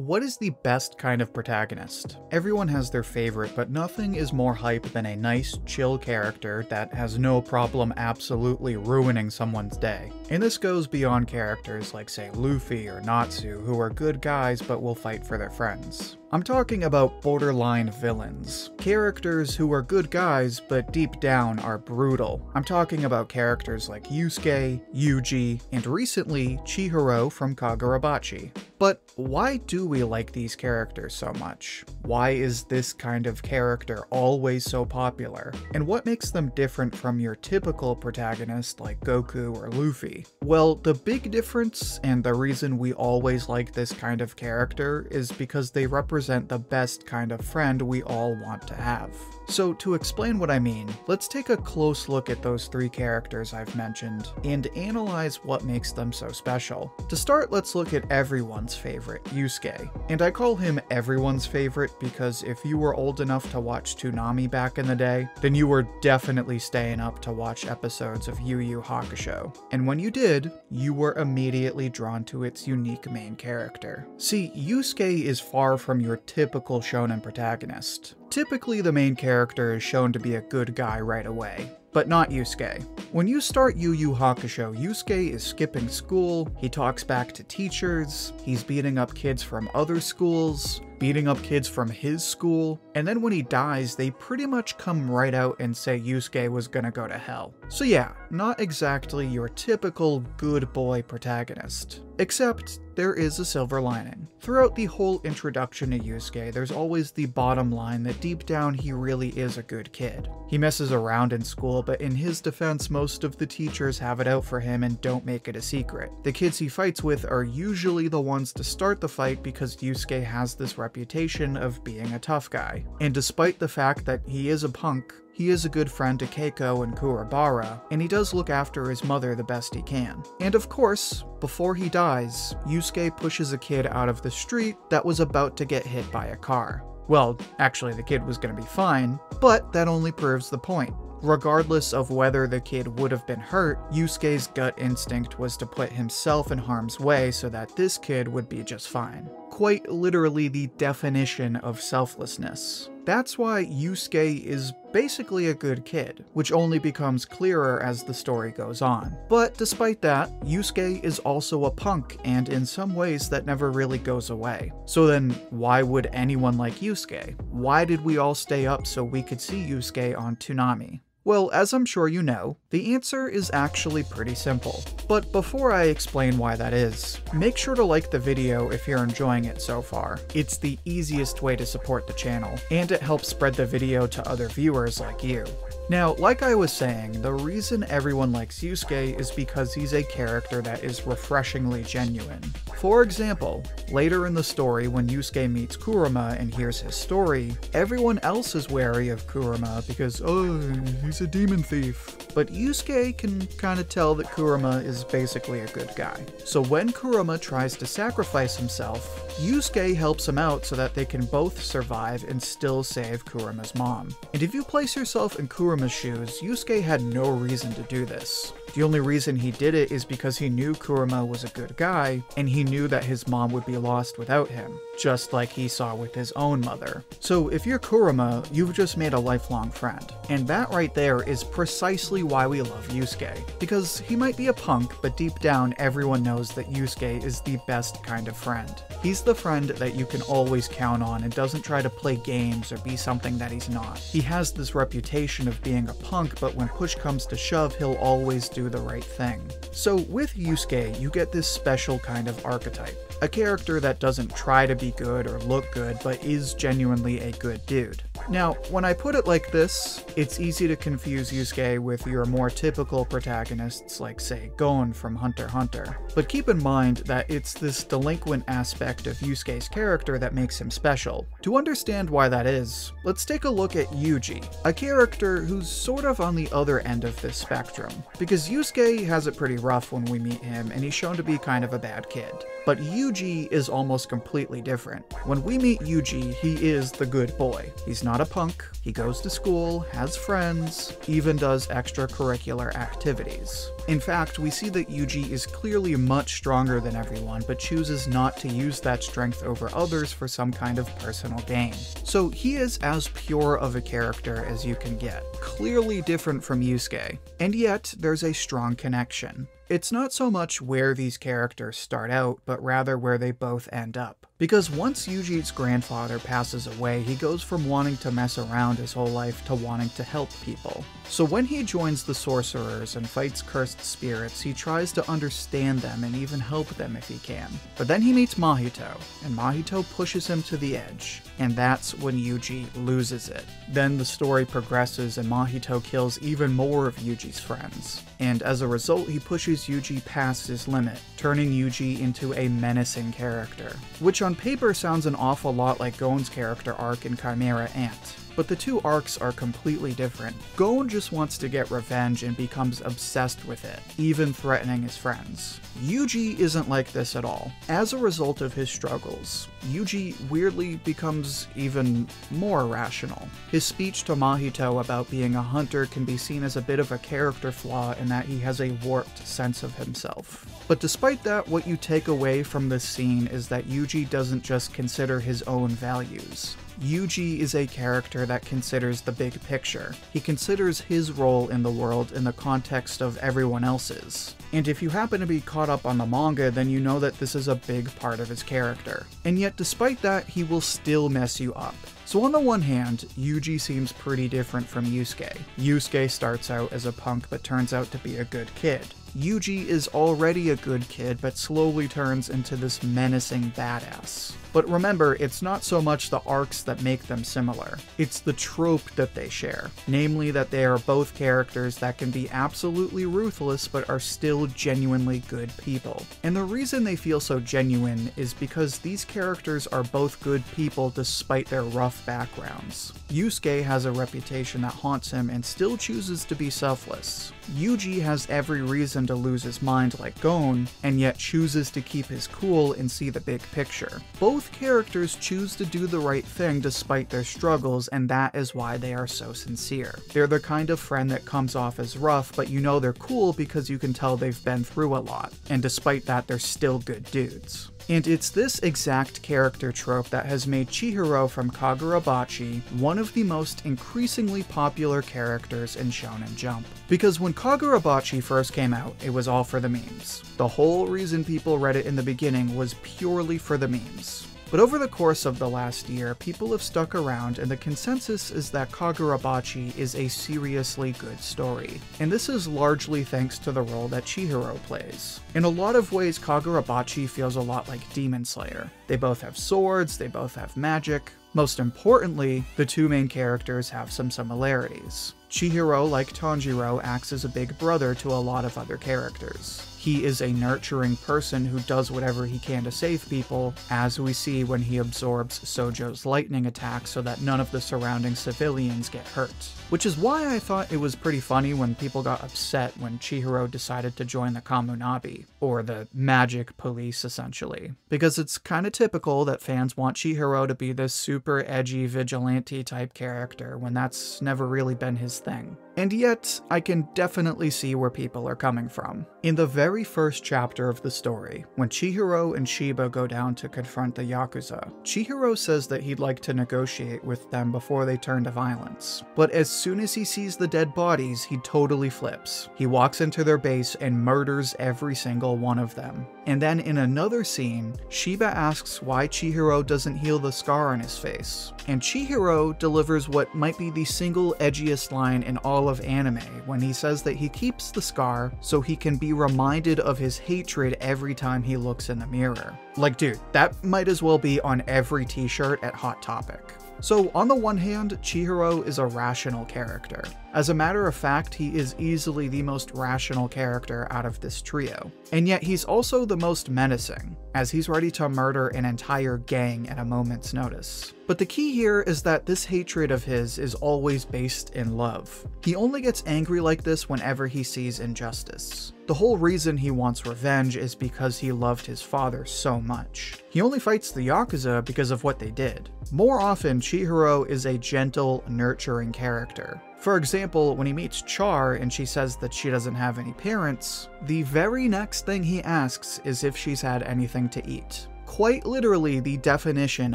What is the best kind of protagonist? Everyone has their favorite, but nothing is more hype than a nice, chill character that has no problem absolutely ruining someone's day. And this goes beyond characters like, say, Luffy or Natsu, who are good guys but will fight for their friends. I'm talking about borderline villains. Characters who are good guys, but deep down are brutal. I'm talking about characters like Yusuke, Yuji, and recently, Chihiro from Kagurabachi. But why do we like these characters so much? Why is this kind of character always so popular? And what makes them different from your typical protagonist like Goku or Luffy? Well, the big difference, and the reason we always like this kind of character, is because they represent the best kind of friend we all want to have. So to explain what I mean, let's take a close look at those three characters I've mentioned and analyze what makes them so special. To start, let's look at everyone's favorite, Yusuke. And I call him everyone's favorite because if you were old enough to watch Toonami back in the day, then you were definitely staying up to watch episodes of Yu Yu Hakusho. And when you did, you were immediately drawn to its unique main character. See, Yusuke is far from your typical shonen protagonist. Typically, the main character is shown to be a good guy right away, but not Yusuke. When you start Yu Yu Hakusho, Yusuke is skipping school, he talks back to teachers, he's beating up kids from other schools, beating up kids from his school, and then when he dies, they pretty much come right out and say Yusuke was gonna go to hell. So yeah, not exactly your typical good boy protagonist. Except, there is a silver lining. Throughout the whole introduction to Yusuke, there's always the bottom line that deep down he really is a good kid. He messes around in school, but in his defense, most of the teachers have it out for him and don't make it a secret. The kids he fights with are usually the ones to start the fight because Yusuke has this reputation of being a tough guy. And despite the fact that he is a punk, he is a good friend to Keiko and Kuribara, and he does look after his mother the best he can. And of course, before he dies, Yusuke pushes a kid out of the street that was about to get hit by a car. Well, actually the kid was gonna be fine, but that only proves the point. Regardless of whether the kid would have been hurt, Yusuke's gut instinct was to put himself in harm's way so that this kid would be just fine. Quite literally the definition of selflessness. That's why Yusuke is basically a good kid, which only becomes clearer as the story goes on. But despite that, Yusuke is also a punk, and in some ways that never really goes away. So then, why would anyone like Yusuke? Why did we all stay up so we could see Yusuke on Toonami? Well, as I'm sure you know, the answer is actually pretty simple. But before I explain why that is, make sure to like the video if you're enjoying it so far. It's the easiest way to support the channel, and it helps spread the video to other viewers like you. Now, like I was saying, the reason everyone likes Yusuke is because he's a character that is refreshingly genuine. For example, later in the story when Yusuke meets Kuruma and hears his story, everyone else is wary of Kuruma because, oh, he's a demon thief. But Yusuke can kinda tell that Kuruma is basically a good guy. So when Kuruma tries to sacrifice himself, Yusuke helps him out so that they can both survive and still save Kurima's mom. And if you place yourself in Kurima's shoes, Yusuke had no reason to do this. The only reason he did it is because he knew Kuruma was a good guy, and he knew that his mom would be lost without him, just like he saw with his own mother. So if you're Kuruma, you've just made a lifelong friend. And that right there is precisely why we love Yusuke. Because he might be a punk, but deep down everyone knows that Yusuke is the best kind of friend. He's the friend that you can always count on and doesn't try to play games or be something that he's not. He has this reputation of being a punk, but when push comes to shove, he'll always do the right thing. So with Yusuke, you get this special kind of archetype. A character that doesn't try to be good or look good, but is genuinely a good dude. Now, when I put it like this, it's easy to confuse Yusuke with your more typical protagonists like, say, Gon from Hunter x Hunter. But keep in mind that it's this delinquent aspect of Yusuke's character that makes him special. To understand why that is, let's take a look at Yuji, a character who's sort of on the other end of this spectrum. Because Yusuke has it pretty rough when we meet him, and he's shown to be kind of a bad kid. But Yuji is almost completely different. When we meet Yuji, he is the good boy. He's not a punk, he goes to school, has friends, even does extracurricular activities. In fact, we see that Yuji is clearly much stronger than everyone, but chooses not to use that strength over others for some kind of personal gain. So he is as pure of a character as you can get, clearly different from Yusuke, and yet there's a strong connection. It's not so much where these characters start out, but rather where they both end up. Because once Yuji's grandfather passes away, he goes from wanting to mess around his whole life to wanting to help people. So when he joins the sorcerers and fights cursed spirits, he tries to understand them and even help them if he can. But then he meets Mahito, and Mahito pushes him to the edge, and that's when Yuji loses it. Then the story progresses and Mahito kills even more of Yuji's friends, and as a result he pushes Yuji past his limit, turning Yuji into a menacing character, which on paper sounds an awful lot like Gon's character arc in Chimera Ant. But the two arcs are completely different. Gon just wants to get revenge and becomes obsessed with it, even threatening his friends. Yuji isn't like this at all. As a result of his struggles, Yuji weirdly becomes even more rational. His speech to Mahito about being a hunter can be seen as a bit of a character flaw in that he has a warped sense of himself. But despite that, what you take away from this scene is that Yuji doesn't just consider his own values. Yuji is a character that considers the big picture. He considers his role in the world in the context of everyone else's. And if you happen to be caught up on the manga, then you know that this is a big part of his character. And yet despite that, he will still mess you up. So on the one hand, Yuji seems pretty different from Yusuke. Yusuke starts out as a punk but turns out to be a good kid. Yuji is already a good kid, but slowly turns into this menacing badass. But remember, it's not so much the arcs that make them similar, it's the trope that they share. Namely that they are both characters that can be absolutely ruthless but are still genuinely good people. And the reason they feel so genuine is because these characters are both good people despite their rough backgrounds. Yusuke has a reputation that haunts him and still chooses to be selfless. Yuji has every reason to lose his mind like Gon, and yet chooses to keep his cool and see the big picture. Both characters choose to do the right thing despite their struggles, and that is why they are so sincere. They're the kind of friend that comes off as rough, but you know they're cool because you can tell they've been through a lot, and despite that they're still good dudes. And it's this exact character trope that has made Chihiro from Kagurabachi one of the most increasingly popular characters in Shonen Jump. Because when Kagurabachi first came out, it was all for the memes. The whole reason people read it in the beginning was purely for the memes. But over the course of the last year, people have stuck around, and the consensus is that Kagurabachi is a seriously good story. And this is largely thanks to the role that Chihiro plays. In a lot of ways, Kagurabachi feels a lot like Demon Slayer. They both have swords, they both have magic. Most importantly, the two main characters have some similarities. Chihiro, like Tanjiro, acts as a big brother to a lot of other characters. He is a nurturing person who does whatever he can to save people, as we see when he absorbs Sojo's lightning attack so that none of the surrounding civilians get hurt. Which is why I thought it was pretty funny when people got upset when Chihiro decided to join the Kamunabi, or the magic police essentially. Because it's kinda typical that fans want Chihiro to be this super edgy vigilante type character when that's never really been his thing. And yet, I can definitely see where people are coming from. In the very first chapter of the story, when Chihiro and Shiba go down to confront the Yakuza, Chihiro says that he'd like to negotiate with them before they turn to violence. But as soon as he sees the dead bodies, he totally flips. He walks into their base and murders every single one of them. And then in another scene, Shiba asks why Chihiro doesn't heal the scar on his face. And Chihiro delivers what might be the single edgiest line in all of anime when he says that he keeps the scar so he can be reminded of his hatred every time he looks in the mirror. Like, dude, that might as well be on every t-shirt at Hot Topic. So on the one hand, Chihiro is a rational character. As a matter of fact, he is easily the most rational character out of this trio. And yet he's also the most menacing, as he's ready to murder an entire gang at a moment's notice. But the key here is that this hatred of his is always based in love. He only gets angry like this whenever he sees injustice. The whole reason he wants revenge is because he loved his father so much. He only fights the Yakuza because of what they did. More often, Chihiro is a gentle, nurturing character. For example, when he meets Char and she says that she doesn't have any parents, the very next thing he asks is if she's had anything to eat. Quite literally the definition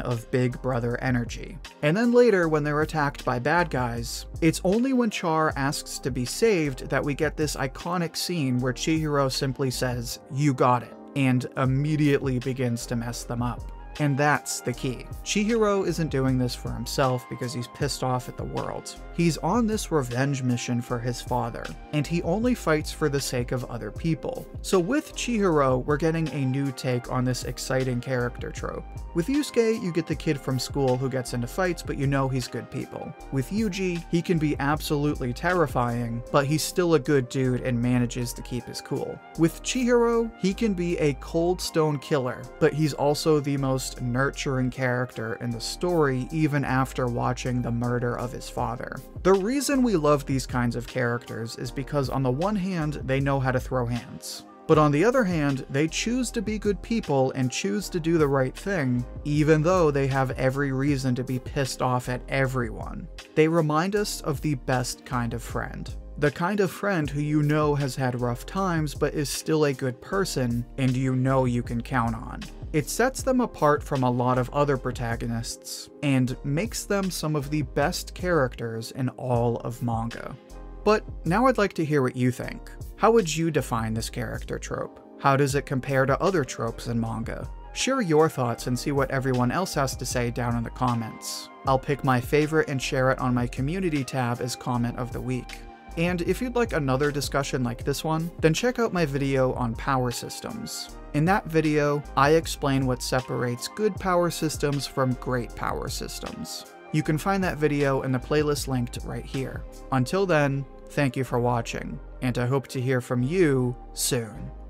of big brother energy. And then later, when they're attacked by bad guys, it's only when Char asks to be saved that we get this iconic scene where Chihiro simply says, "You got it," and immediately begins to mess them up. And that's the key. Chihiro isn't doing this for himself because he's pissed off at the world. He's on this revenge mission for his father, and he only fights for the sake of other people. So with Chihiro, we're getting a new take on this exciting character trope. With Yusuke, you get the kid from school who gets into fights, but you know he's good people. With Yuji, he can be absolutely terrifying, but he's still a good dude and manages to keep his cool. With Chihiro, he can be a cold stone killer, but he's also the most nurturing character in the story even after watching the murder of his father. The reason we love these kinds of characters is because on the one hand, they know how to throw hands. But on the other hand, they choose to be good people and choose to do the right thing, even though they have every reason to be pissed off at everyone. They remind us of the best kind of friend. The kind of friend who you know has had rough times but is still a good person and you know you can count on. It sets them apart from a lot of other protagonists and makes them some of the best characters in all of manga. But now I'd like to hear what you think. How would you define this character trope? How does it compare to other tropes in manga? Share your thoughts and see what everyone else has to say down in the comments. I'll pick my favorite and share it on my community tab as comment of the week. And if you'd like another discussion like this one, then check out my video on power systems. In that video, I explain what separates good power systems from great power systems. You can find that video in the playlist linked right here. Until then, thank you for watching, and I hope to hear from you soon.